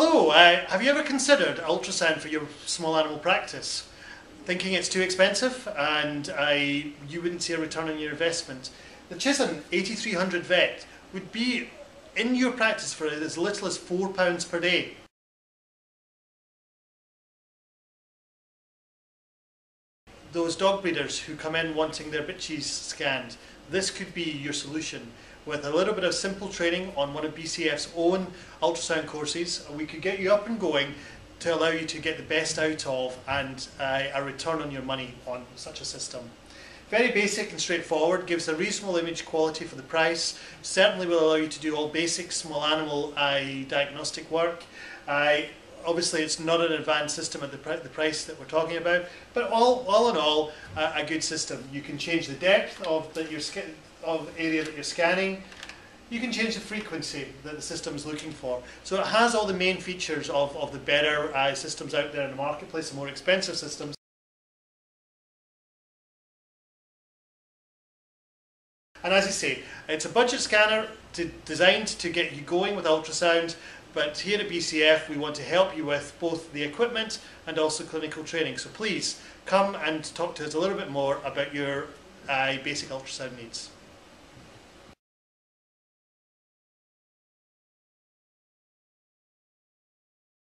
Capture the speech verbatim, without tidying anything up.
Hello, uh, have you ever considered ultrasound for your small animal practice? Thinking it's too expensive and uh, you wouldn't see a return on your investment? The Chison eighty-three hundred V E T would be in your practice for as little as four pounds per day. Those dog breeders who come in wanting their bitchies scanned, this could be your solution. With a little bit of simple training on one of B C F's own ultrasound courses, we could get you up and going to allow you to get the best out of and uh, a return on your money on such a system. Very basic and straightforward, gives a reasonable image quality for the price, certainly will allow you to do all basic small animal uh, diagnostic work. Uh, Obviously, it's not an advanced system at the, pr the price that we're talking about, but all, all in all, uh, a good system. You can change the depth of the your of area that you're scanning. You can change the frequency that the system's looking for. So it has all the main features of, of the better uh, systems out there in the marketplace, the more expensive systems. And as I say, it's a budget scanner to, designed to get you going with ultrasound. But here at B C F, we want to help you with both the equipment and also clinical training. So please come and talk to us a little bit more about your uh, basic ultrasound needs.